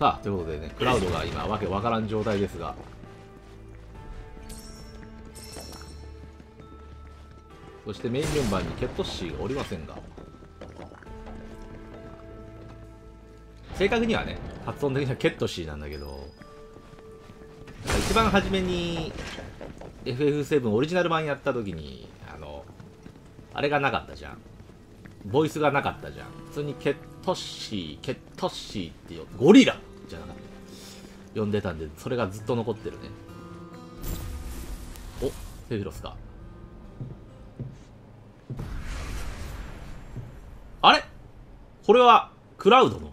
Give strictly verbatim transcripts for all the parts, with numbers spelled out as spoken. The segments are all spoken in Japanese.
さあ、ということでね、クラウドが今わけわからん状態ですが、そしてメインよんばんにケットッシーがおりませんが、正確にはね、発音的にはケットシーなんだけど、一番初めに エフエフセブン オリジナル版やった時に、あのあれがなかったじゃん、ボイスがなかったじゃん。普通にケットシー、ケットシーってよ、ゴリラじゃなかった呼んでたんで、それがずっと残ってるね。お、セフィロスか。あれ、これはクラウドの、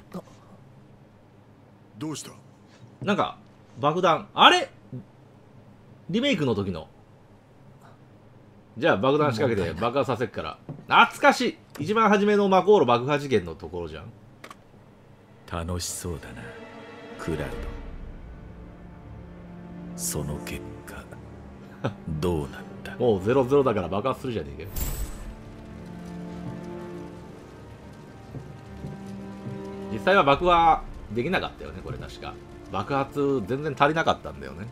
どうしたなんか爆弾、あれリメイクの時の。じゃあ爆弾仕掛けて爆破させっから。懐かしい、一番初めの魔航路爆破事件のところじゃん。楽しそうだなクラウド。その結果どうなった？もうゼロゼロだから爆発するじゃねえか。実際は爆破できなかったよね、これ。確か爆発全然足りなかったんだよね。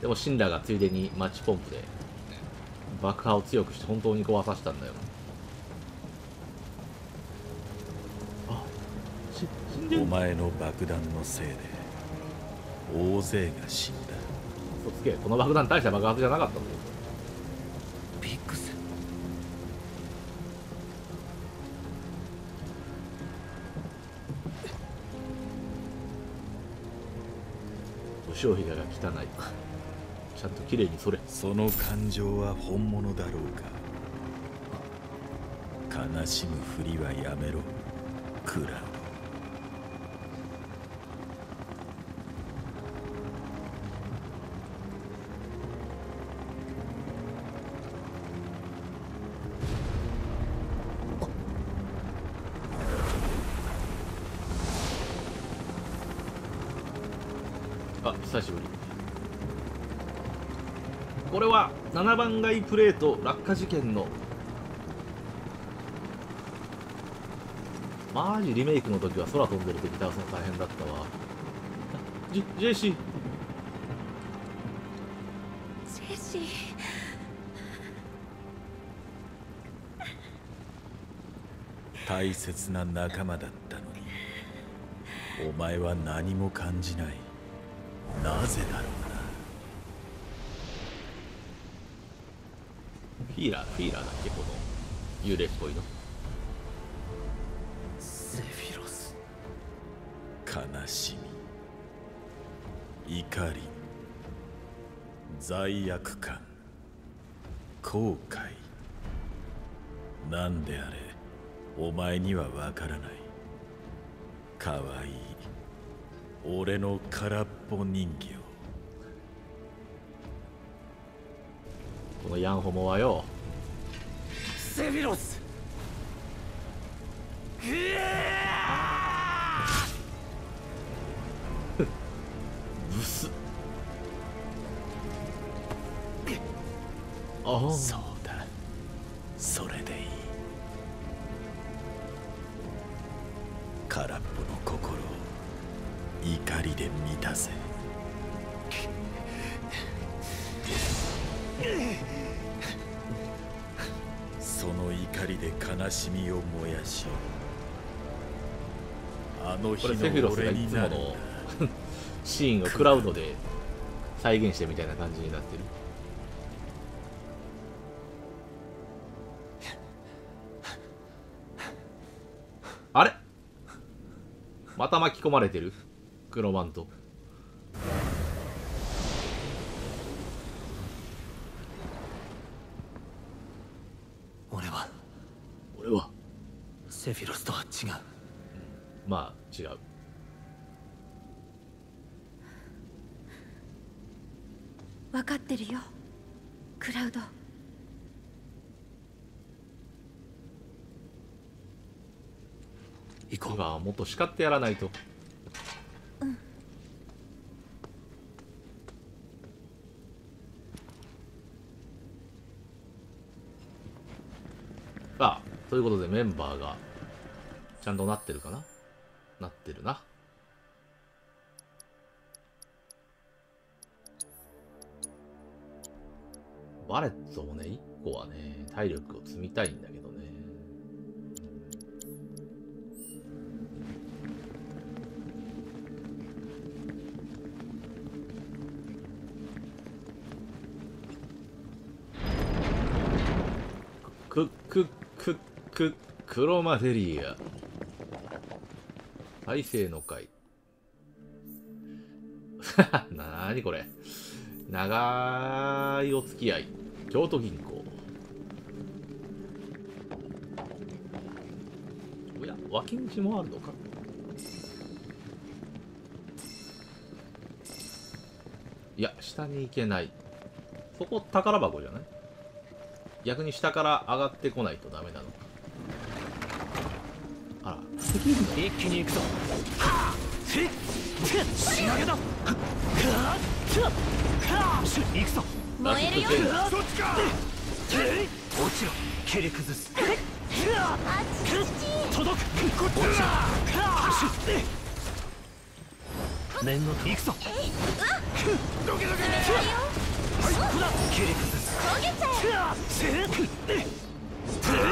でもシンラがついでにマッチポンプで、ね、爆破を強くして本当に壊させたんだよ。あ、し死んでる。お前の爆弾のせいで大勢が死んだ。嘘つけ、この爆弾大した爆発じゃなかったんだよ。ビッグセン。お消費が汚い。ちゃんと綺麗にそれ。その感情は本物だろうか。悲しむふりはやめろクラウド。あ、久しぶり。これはななばん街プレート落下事件の、マジリメイクの時は空飛んでる敵倒すの大変だったわ。ジジェシー、ジェシー大切な仲間だったのにお前は何も感じない。なぜだろう。フィーラー、フィーラーだっけ、この幽霊っぽいの。セフィロス、悲しみ、怒り、罪悪感、後悔、なんであれお前にはわからない。かわいい俺の空っぽ人形。このヤンホモはよ。セフィロス、ブス。ああ、そうだ、それでいい。空っぽの心を怒りで満たせ。その怒りで悲しみを燃やし、あの日の俺になる。これセフィロスがいつものシーンをクラウドで再現してみたいな感じになってる。あれ、また巻き込まれてる黒マント。セフィロスとは違う、うん、まあ違う。分かってるよクラウド。行こうが、もっと叱ってやらないと。うん、あ、ということでメンバーがちゃんとなってるかな？なってるな。バレットをね、いっこはね、体力を積みたいんだけどね。く、く、く、く、クロマフェリア。大勢の会。なーにこれ。長いお付き合い。京都銀行。おや、脇道もあるのか。いや、下に行けない。そこ宝箱じゃない？逆に下から上がってこないとダメなのか。あら、一気に行くぞ。仕上げだ。行くぞ。燃えるよ。そっちか。落ちろ。蹴り崩す。届く。こっちだ。念の行くぞ。どけどけ。切り崩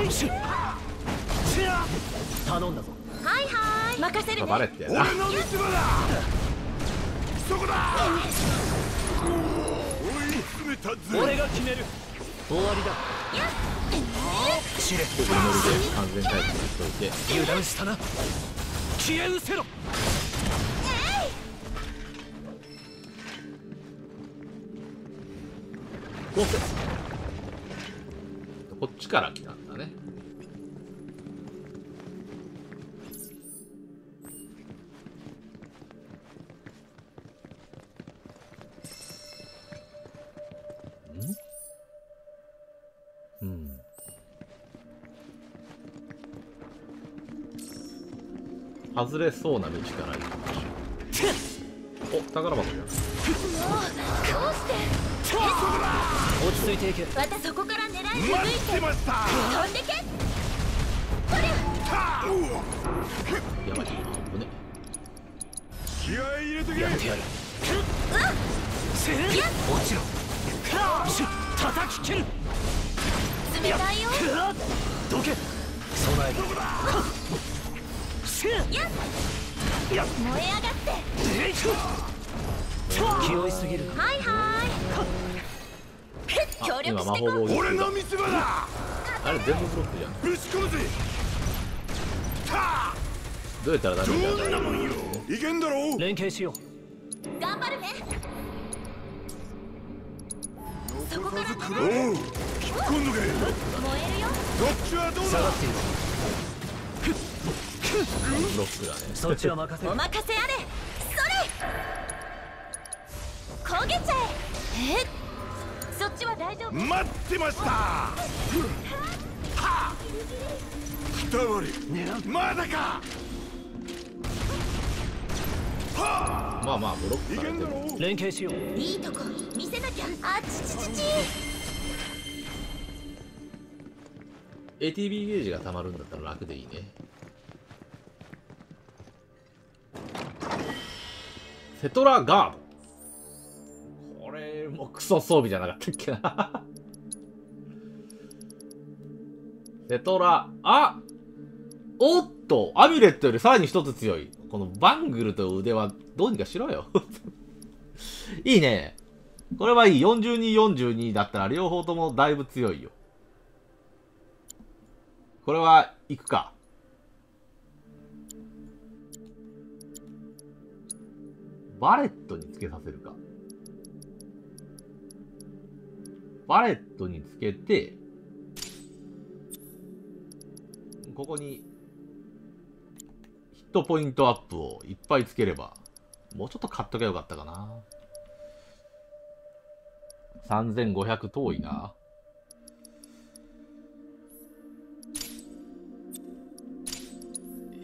す。頼んだぞ。はいはい。任せるね。バレってやな。俺の見せ場だ。そこだ。追い詰めたぜ。俺が決める。終わりだ。シレットのノリで完全回復しておいて。油断したな。消え失せろ。こっちから来たんだね。ん？うん。外れそうな道から行きましょう。お、宝箱じゃん。もうどうして？落ち着いていけ。またそこから狙いを抜いて飛んでけ。これやばい。危ね。気合入れとけ。やってやる。落ちろ。叩き切る。冷たいよ。どけ。備える。燃え上がって。気負いすぎる。はいはい。協力してこう。俺の見せ場だ。あれ全部ブロックじゃん。ぶち込むぜ。どうやったらダメだ。どんなもんよ。いけんだろう。連携しよう。頑張るね。そこからおう。引っ込んどけ。燃えるよ。どっちはどうだ。下がっている。ブロックだね。そっちは任せ。お任せあれ。それ。焦げちゃえ。えっ、そっちは大丈夫。待ってました。はあ、くたばり。まだか。はあ、まあまあブロックだけど連携しよう。いいとこ見せなきゃ。あちちちち。エーティービー ゲージがたまるんだったら楽でいいね。セトラガード。もうクソ装備じゃなかったっけな。セトラ、あ、おっと、アミュレットよりさらに一つ強い。このバングルと腕はどうにかしろよ。いいね。これはいい。よんじゅうに、よんじゅうにだったら両方ともだいぶ強いよ。これは、行くか。バレットにつけさせるか。バレットにつけて、ここに、ヒットポイントアップをいっぱいつければ、もうちょっと買っとけばよかったかな。さんぜんごひゃく遠いな。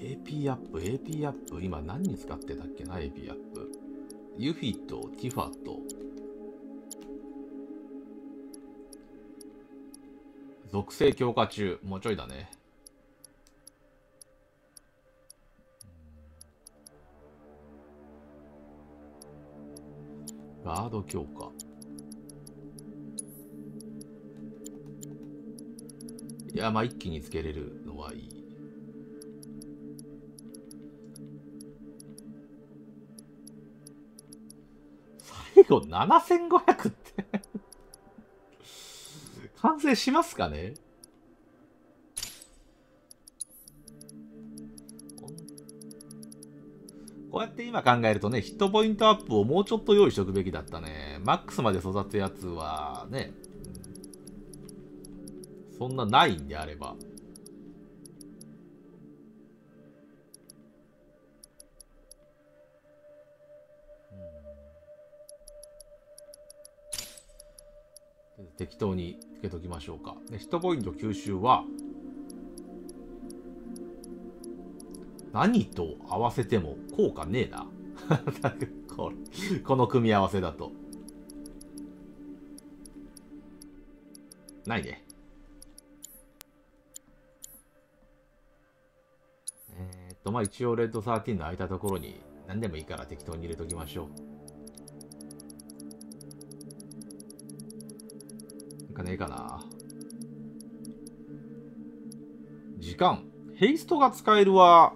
エーピー アップ、エーピー アップ、今何に使ってたっけな、エーピー アップ。ユフィとティファと、属性強化中。もうちょいだね。ガード強化。いや、まあ一気につけれるのはいい。最後ななせんごひゃくって完成しますかね。こうやって今考えるとね、ヒットポイントアップをもうちょっと用意しておくべきだったね。マックスまで育つやつはね、そんなないんであれば。うん、適当につけときましょうか。で、ヒットポイント吸収は、何と合わせても効果ねえな。これ、この組み合わせだと。ないね。えー、っと、まあ一応、レッドじゅうさんの空いたところに何でもいいから適当に入れときましょう。なんかねえかな。時間。ヘイストが使えるは、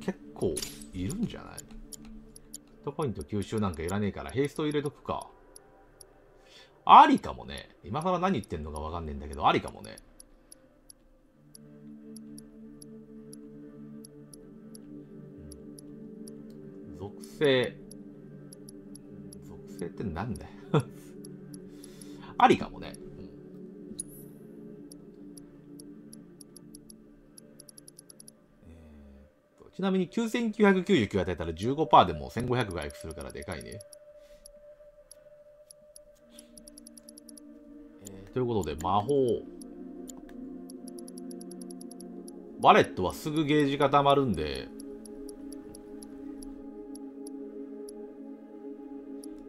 結構いるんじゃない？ヒットポイント吸収なんかいらねえから、ヘイスト入れとくか。ありかもね。今更何言ってんのかわかんねえんだけど、ありかもね。属性。属性ってなんだよ。ありかもね。ちなみにきゅうせんきゅうひゃくきゅうじゅうきゅう与えたら じゅうごパーセント でもせんごひゃく回復するからでかいね。えー、ということで、魔法。バレットはすぐゲージ固まるんで、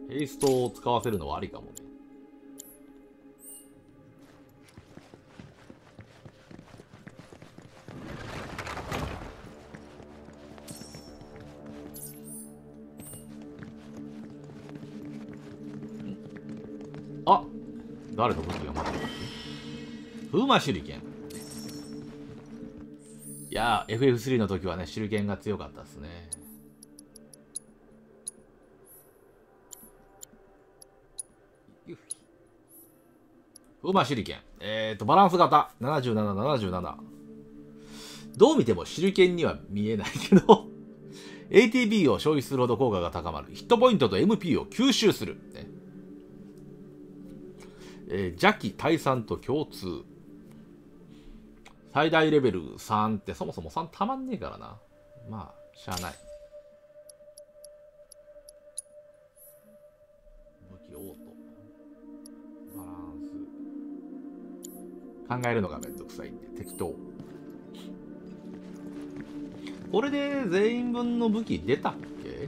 ヘイストを使わせるのはありかもね。誰の武器がまだなかった？風魔手裏剣。いやー、エフエフスリー の時はね、手裏剣が強かったですね。風魔手裏剣。えっと、バランス型。ななじゅうなな、ななじゅうなな。どう見ても手裏剣には見えないけど、エーティービー を消費するほど効果が高まる。ヒットポイントと エムピー を吸収する。ね、えー、邪気退散と共通。最大レベルさんってそもそもさんたまんねえからな。まあしゃあない。武器オートバランス考えるのがめんどくさいんで適当。これで全員分の武器出たっけ？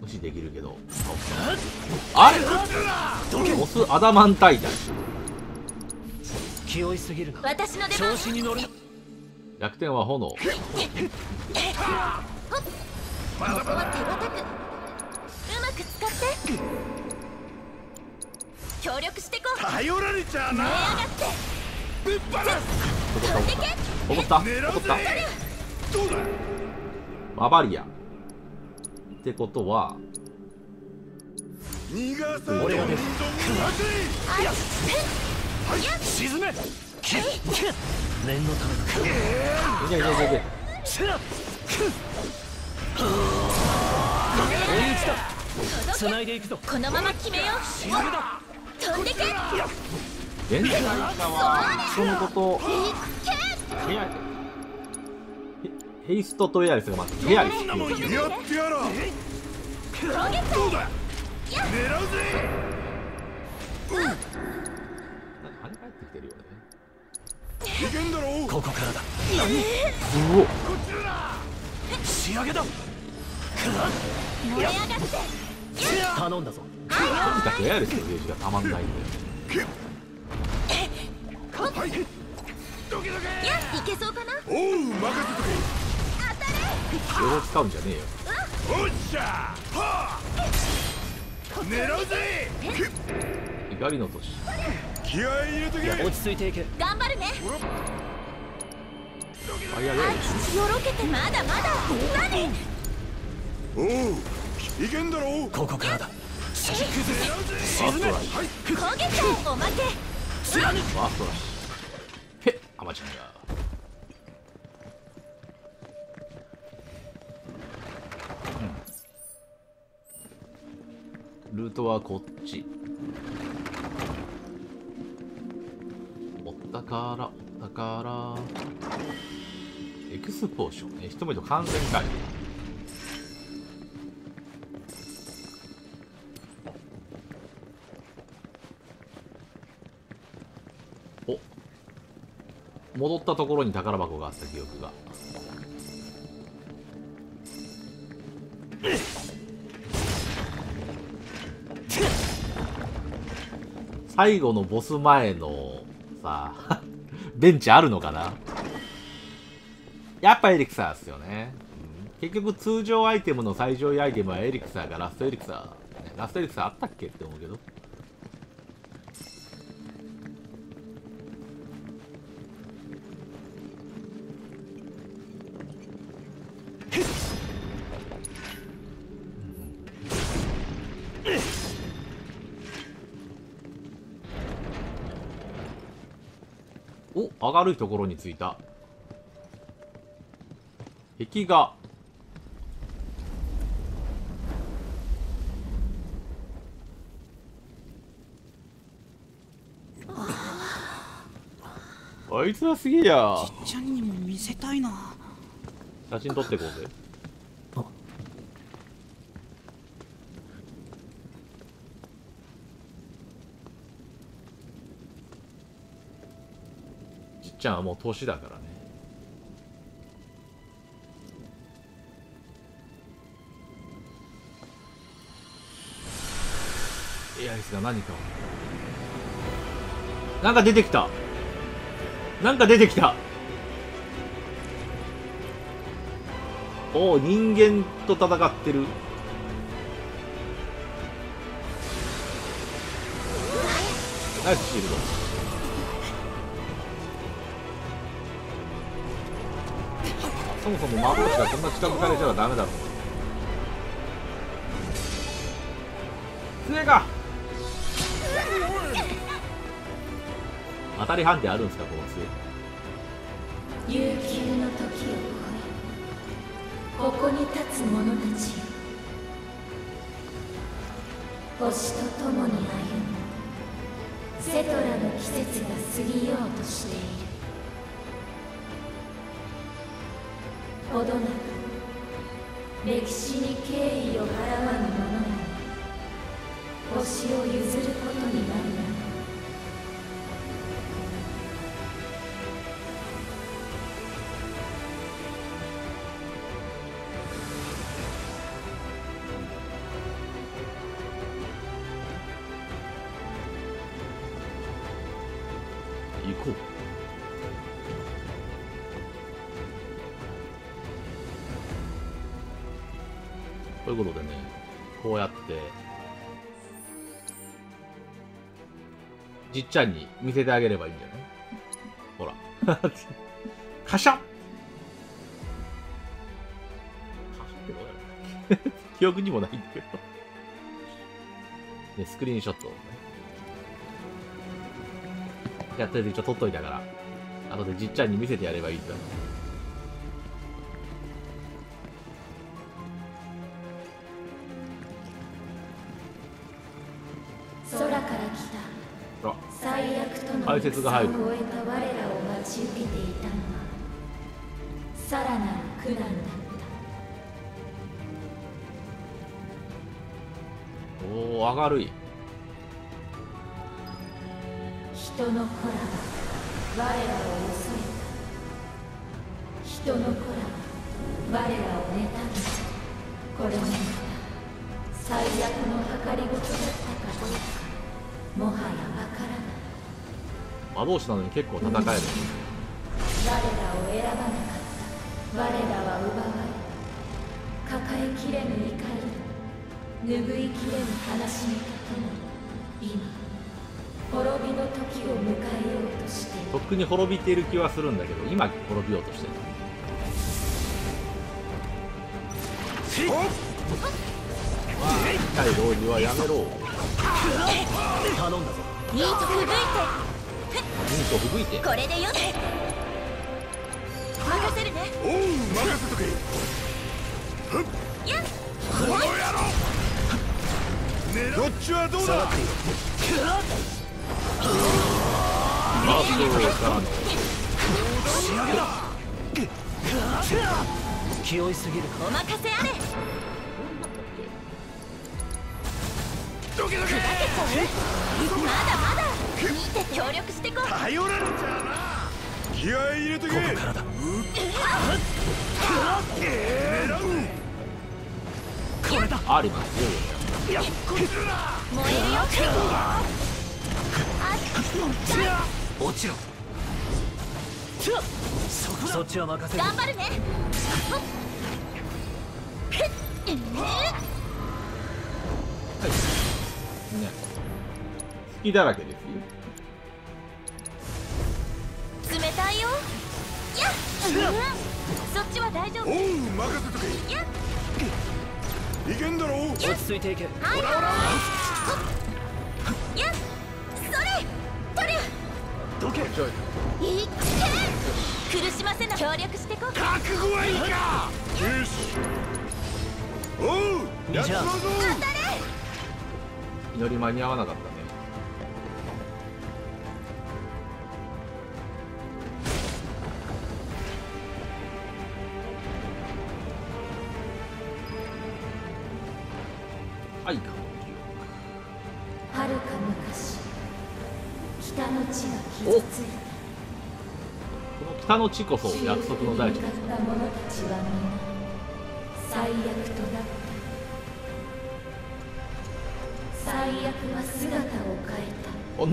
無視できるけど、あれボスアダマンタイタン。弱点は炎。協力してこう。頼られちゃな。ぶっ放す。怒った。怒った。ババリア。ってことは。逃がさ。俺がね。沈め。念のため。いやいやいやいや。繋いでいくぞ。このまま決めよう。飛んでけ。現在はそのことヘイストとエアリスが待って、エアリスやってやろう。どうだ狙うぜ。何か跳ね返ってきてるよね。いけんだろう。ここからだ。うお、こっちだ。仕上げだ。燃え上がって。頼んだぞ。とにかくエアリスのゲージがたまんないんで。はい。どけどけ。いけそうかな。おう、任せとけ。当たれ。両方使うんじゃねえよ。おっしゃ。狙うぜ。怒りの年。気合い入れとけ。落ち着いていけ。頑張るね。あ、よろけて、まだまだ。何。おう、いけんだろう。ここからだ。引き崩せ。沈め。攻撃か、おまけ。スラム。ワーストラッシュ。へっ、アマチュア。ルートはこっち。おったから、おったから。エクスポーション、ね、一目と完全回復。戻ったところに宝箱があった記憶が。最後のボス前のさベンチあるのかな。やっぱエリクサーっすよね、うん、結局通常アイテムの最上位アイテムはエリクサーがラストエリクサーラストエリクサーあったっけって思うけど。明るいところに着いた。壁画。あいつらすげえや。じっちゃんにも見せたいな。写真撮ってこうぜ。じっちゃんはもう年だからね。エアリスが何かをなんか出てきたなんか出てきたおお、人間と戦ってる。ナイスシールド。そもそも幻がこんな近づかれちゃダメだろう。杖が当たり判定あるんですかこの杖。悠久の時を超えここに立つ者たちよ、星とともに歩むセトラの季節が過ぎようとしている。ほどなく歴史に敬意を払わぬ者に星を譲ることになるな。ということでね、こうやってじっちゃんに見せてあげればいいんじゃないほらカシャッ記憶にもないんだけど、ね、スクリーンショットをねやってて一応撮っといたからあとでじっちゃんに見せてやればいいんだ。解説が入る。終えた我らを待ち受けていたのはさらなる苦難だった。おお、明るい。人の子らは我らを襲えた。人の子らは我らを妬み、これもまた最悪の計りごとだったか。もはやわからない。魔導士なのに結構戦える。我らを選ばなかった。我らは奪われ、抱えきれぬ怒り、拭いきれぬ悲しみとともに、今滅びの時を迎えようとしている。とっくに滅びている気はするんだけど、今滅びようとしている。対老人はやめろ。頼んだぞ。ニートふぶいて。ニートふぶいて。これでよ。任せるね。おう、任せとけ。やっ。この野郎。ね、どっちはどうだ。マスクをしたの。仕上げだ。気負いすぎる。お任せあれ。どけどけ。砕けちゃう。まだまだ。見て協力してこ。頼られちゃうな。気合い入れとけ。ここからだ。これだ。あります。燃えるよ。あっ。落ちろ。そっちは任せ。頑張るね。はい。ね。隙だらけですよ。冷たいよ。いや。そっちは大丈夫。おう、任せとけ。いや。いけんだろう。落ち着いていけ。はい。いや。それ。とりゃ。どけ。いけ。苦しませな。協力してこ。覚悟はいいか。よし。おう。やったぞ。当たれ。祈り間に合わなかったね。はいか。はるか昔、北の地が傷ついた。北の地こそ約束の大地ですから。最悪となった。最悪は姿を変え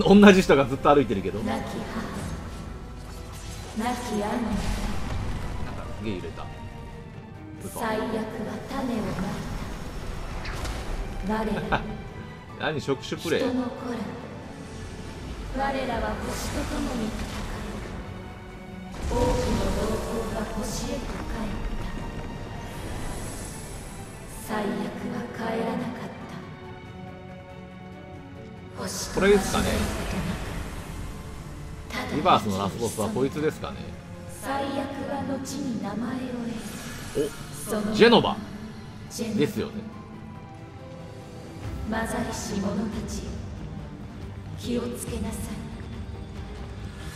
た。お同じ人がずっと歩いてるけど。亡き母、亡き兄、なんかすげえ揺れた。最悪は種をまいた。我ら何触手プレイ。人の子ら、我らは星とともに多くの同胞が星へと帰った。最悪は帰らなかった。星とこれですかね。リバースのラスボスはこいつですかね。最悪は後に名前を得る。お、ジェノバですよね。混ざりし者たちよ、気をつけなさ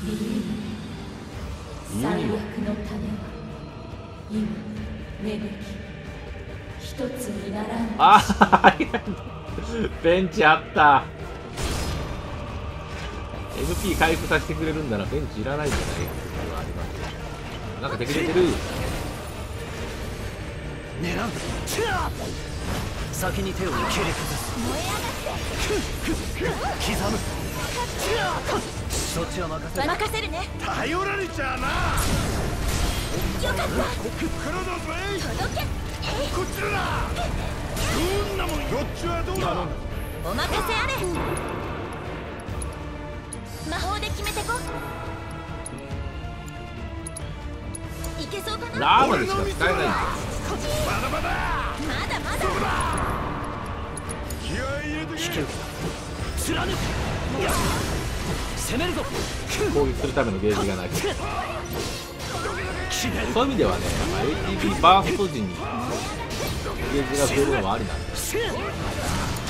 い。ビリー最悪の種は今芽吹き一つにならん。ああベンチあった。 エムピー 回復させてくれるんならベンチいらないんじゃない。なんかできてる。狙う。先に手を切り崩す。燃え上がって刻む。そっちは任せる。任せるね。頼られちゃうな。よかった。こっからだぜ。届け。こっちだ。どんなもん。こっちはどうだ。お任せあれ。魔法で決めてこ。いけそうかな。ラーメンしか使えないんだ。まだまだ。まだまだ。気合い入れてけ。貫く。攻めるぞ。攻撃するためのゲージがない。そういう意味ではね、 エーティービー バースト時にゲージが増えるのはありなんだ。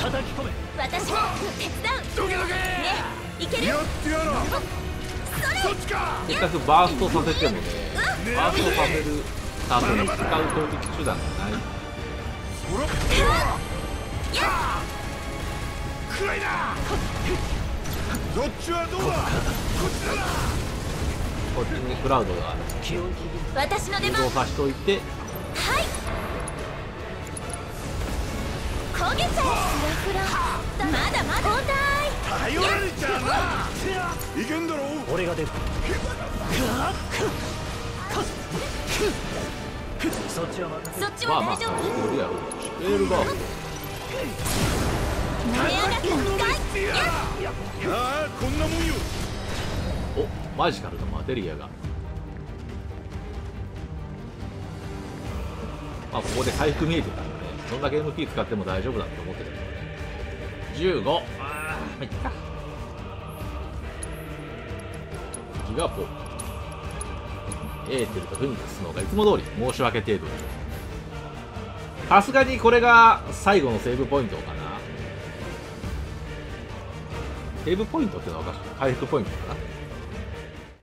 叩き込め。私も手伝う。ね、いける。やってやろう。そっちか。せっかくバーストさせてもね、バーストさせるために使う攻撃手段がない。くらいだ。どっちはどうだ。こっちだな。こっちにクラウドがある。私の出番を差しといて。はい。焦げちゃえ。まだまだ交代。頼られちゃうな。いけんだろ。俺が出る。そっちはそっちは大丈夫。盛り上がって深い。ああ、こんなもんよ。お、マジカルのマテリアが。まあ、ここで回復見えてたので、そんなゲームキー使っても大丈夫だって思ってたけどね。じゅうご。ああ、いった。ギガポ。エーテルとフンクスのがいつも通り申し訳程度に。さすがにこれが最後のセーブポイントかな。セーブポイントってのはおかしい。回復ポイントかな。